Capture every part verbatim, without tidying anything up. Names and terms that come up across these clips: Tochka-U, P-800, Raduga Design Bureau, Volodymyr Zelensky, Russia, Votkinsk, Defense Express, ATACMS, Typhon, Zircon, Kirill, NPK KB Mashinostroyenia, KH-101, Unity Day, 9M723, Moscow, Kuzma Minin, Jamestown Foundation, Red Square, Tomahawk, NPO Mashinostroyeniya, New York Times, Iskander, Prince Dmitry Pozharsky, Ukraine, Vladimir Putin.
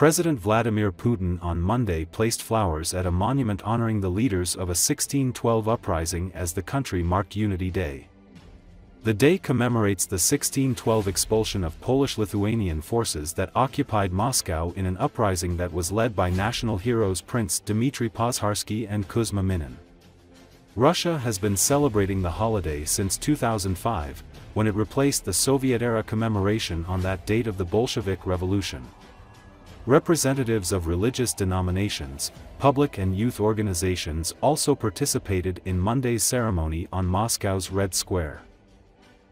President Vladimir Putin on Monday placed flowers at a monument honoring the leaders of a sixteen twelve uprising as the country marked Unity Day. The day commemorates the sixteen twelve expulsion of Polish-Lithuanian forces that occupied Moscow in an uprising that was led by national heroes Prince Dmitry Pozharsky and Kuzma Minin. Russia has been celebrating the holiday since two thousand five, when it replaced the Soviet-era commemoration on that date of the Bolshevik Revolution. Representatives of religious denominations, public and youth organizations also participated in Monday's ceremony on Moscow's Red Square.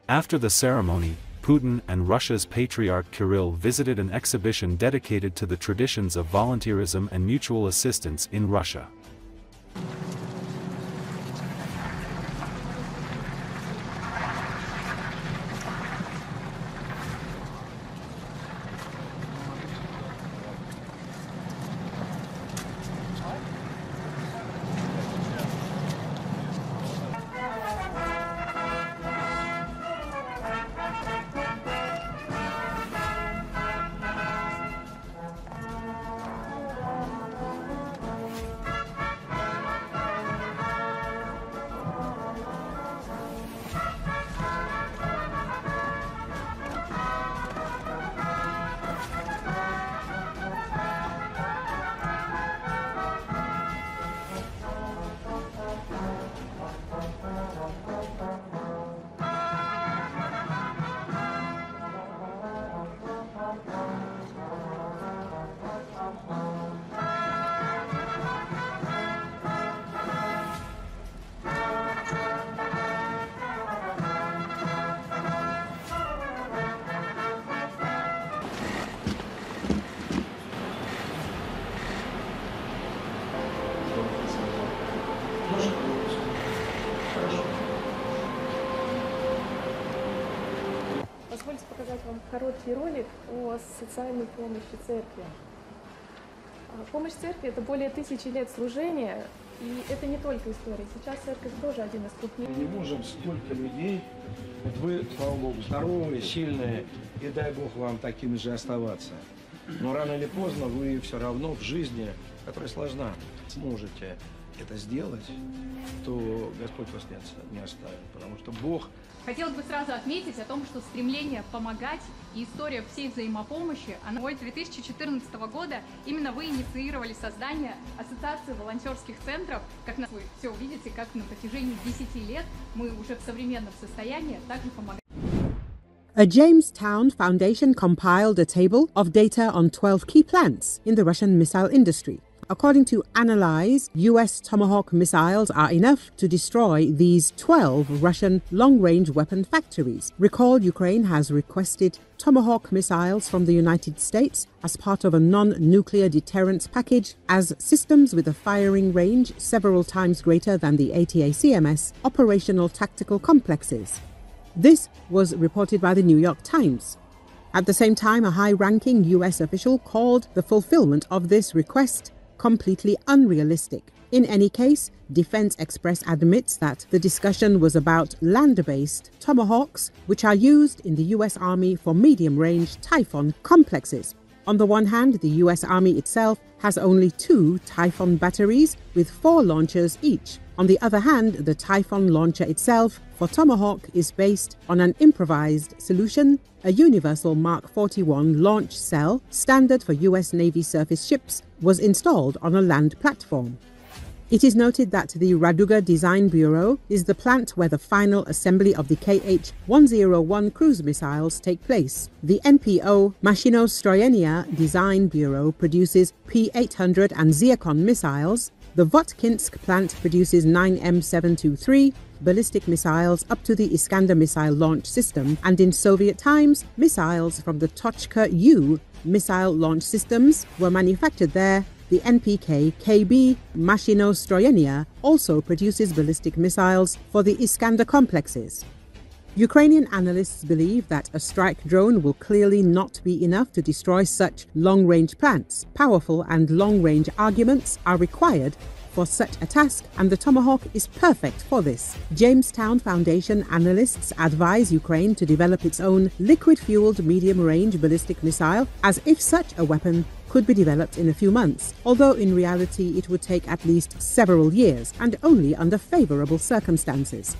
After the ceremony, Putin and Russia's Patriarch Kirill visited an exhibition dedicated to the traditions of volunteerism and mutual assistance in Russia. Позвольте показать вам короткий ролик о социальной помощи церкви. Помощь церкви – это более тысячи лет служения, и это не только история. Сейчас церковь тоже один из крупных. Мы не можем столько людей. Вот вы, слава Богу, здоровые, сильные, и дай Бог вам такими же оставаться. Но рано или поздно вы все равно в жизни, которая сложна, сможете это сделать, то Господь вас не оставит, потому что Бог... Хотелось бы сразу отметить о том, что стремление помогать и история всей взаимопомощи, она... С две тысячи четырнадцатого года именно вы инициировали создание Ассоциации волонтерских центров, как вы все увидите, как на протяжении десяти лет мы уже в современном состоянии также помогаем. A Jamestown Foundation compiled a table of data on twelve key plants in the Russian missile industry. According to Analyze, U S Tomahawk missiles are enough to destroy these twelve Russian long-range weapon factories. Recall, Ukraine has requested Tomahawk missiles from the United States as part of a non-nuclear deterrence package, as systems with a firing range several times greater than the A T A C M S operational tactical complexes. This was reported by the New York Times. At the same time, a high-ranking U S official called the fulfillment of this request completely unrealistic. In any case, Defense Express admits that the discussion was about land-based Tomahawks, which are used in the U S Army for medium-range Typhon complexes. On the one hand, the U S Army itself has only two Typhon batteries with four launchers each. On the other hand, the Typhon launcher itself for Tomahawk is based on an improvised solution, a universal Mark forty-one launch cell, standard for U S Navy surface ships, was installed on a land platform. It is noted that the Raduga Design Bureau is the plant where the final assembly of the K H one oh one cruise missiles take place. The N P O Mashinostroyeniya Design Bureau produces P eight hundred and Zircon missiles. The Votkinsk plant produces nine M seven two three ballistic missiles up to the Iskander missile launch system, and in Soviet times, missiles from the Tochka-U missile launch systems were manufactured there. The N P K K B Mashinostroyenia also produces ballistic missiles for the Iskander complexes. Ukrainian analysts believe that a strike drone will clearly not be enough to destroy such long-range plants. Powerful and long-range arguments are required for such a task, and the Tomahawk is perfect for this. Jamestown Foundation analysts advise Ukraine to develop its own liquid-fueled medium-range ballistic missile, as if such a weapon could be developed in a few months, although in reality it would take at least several years and only under favorable circumstances.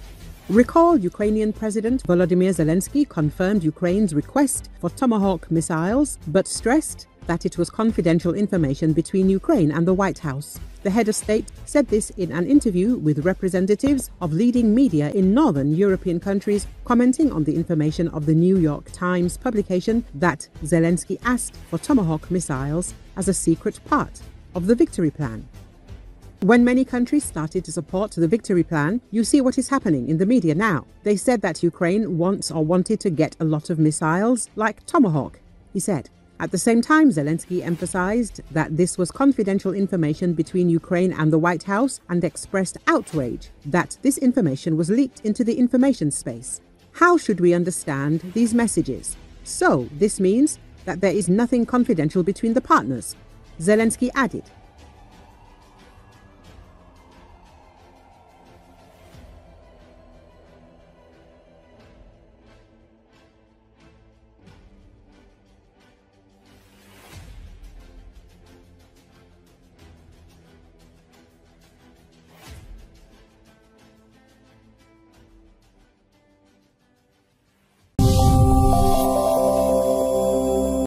Recall, Ukrainian President Volodymyr Zelensky confirmed Ukraine's request for Tomahawk missiles, but stressed that it was confidential information between Ukraine and the White House. The head of state said this in an interview with representatives of leading media in northern European countries, commenting on the information of the New York Times publication that Zelensky asked for Tomahawk missiles as a secret part of the victory plan. When many countries started to support the victory plan, you see what is happening in the media now. They said that Ukraine wants or wanted to get a lot of missiles, like Tomahawk, he said. At the same time, Zelensky emphasized that this was confidential information between Ukraine and the White House and expressed outrage that this information was leaked into the information space. How should we understand these messages? So, this means that there is nothing confidential between the partners, Zelensky added.